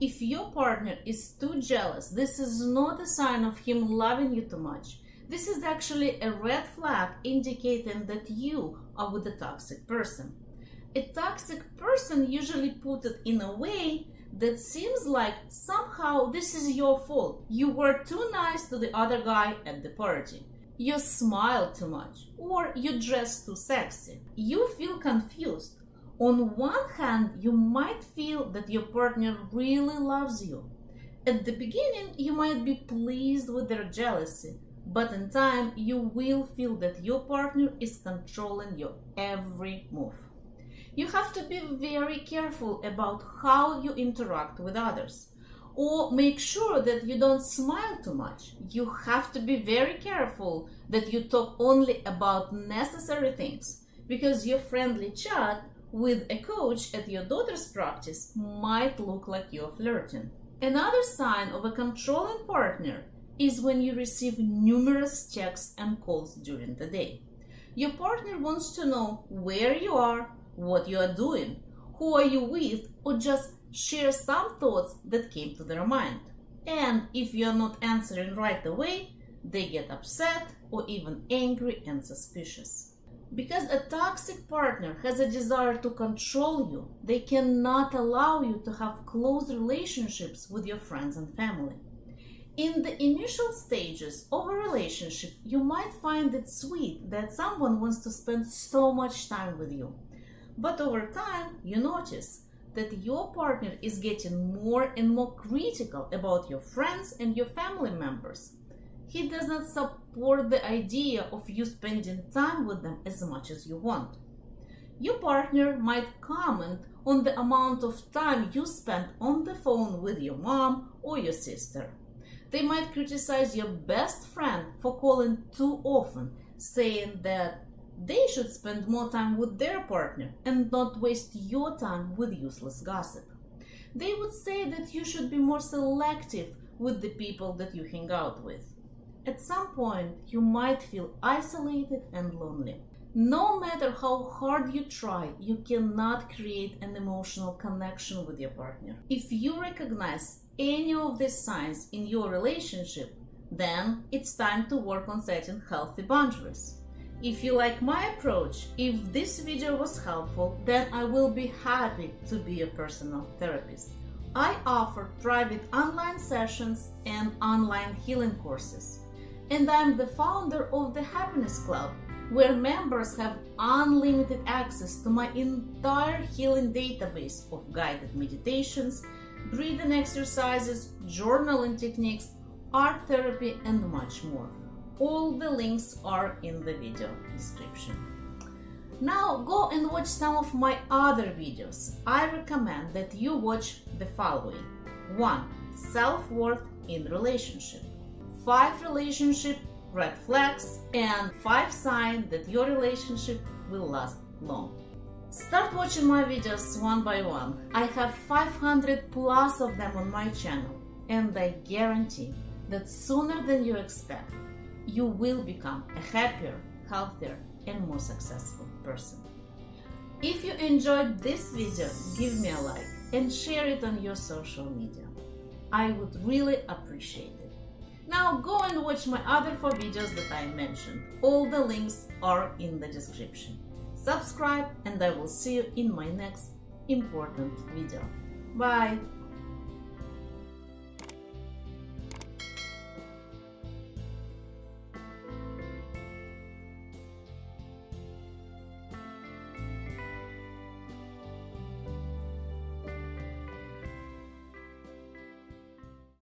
If your partner is too jealous, this is not a sign of him loving you too much. This is actually a red flag indicating that you are with a toxic person. A toxic person usually puts it in a way that seems like somehow this is your fault. You were too nice to the other guy at the party. You smile too much, or you dress too sexy. You feel confused. On one hand, you might feel that your partner really loves you. At the beginning, you might be pleased with their jealousy. But in time, you will feel that your partner is controlling your every move. You have to be very careful about how you interact with others, or make sure that you don't smile too much. You have to be very careful that you talk only about necessary things, because your friendly chat with a coach at your daughter's practice might look like you're flirting. Another sign of a controlling partner is when you receive numerous texts and calls during the day. Your partner wants to know where you are, what you are doing, who are you with, or just share some thoughts that came to their mind. And if you are not answering right away, they get upset or even angry and suspicious. Because a toxic partner has a desire to control you, they cannot allow you to have close relationships with your friends and family. In the initial stages of a relationship, you might find it sweet that someone wants to spend so much time with you. But over time, you notice that your partner is getting more and more critical about your friends and your family members. He does not support the idea of you spending time with them as much as you want. Your partner might comment on the amount of time you spend on the phone with your mom or your sister. They might criticize your best friend for calling too often, saying that they should spend more time with their partner and not waste your time with useless gossip. They would say that you should be more selective with the people that you hang out with. At some point, you might feel isolated and lonely. No matter how hard you try, you cannot create an emotional connection with your partner. If you recognize any of these signs in your relationship, then it's time to work on setting healthy boundaries. If you like my approach, if this video was helpful, then I will be happy to be a personal therapist. I offer private online sessions and online healing courses. And I'm the founder of the Happiness Club, where members have unlimited access to my entire healing database of guided meditations, breathing exercises, journaling techniques, art therapy, and much more. All the links are in the video description. Now go and watch some of my other videos. I recommend that you watch the following. 1. Self-worth in relationship. 5 relationship red flags and 5 signs that your relationship will last long. Start watching my videos one by one. I have 500 plus of them on my channel, and I guarantee that sooner than you expect, you will become a happier, healthier, and more successful person. If you enjoyed this video, give me a like and share it on your social media. I would really appreciate it. Now go and watch my other 4 videos that I mentioned. All the links are in the description. Subscribe, and I will see you in my next important video. Bye!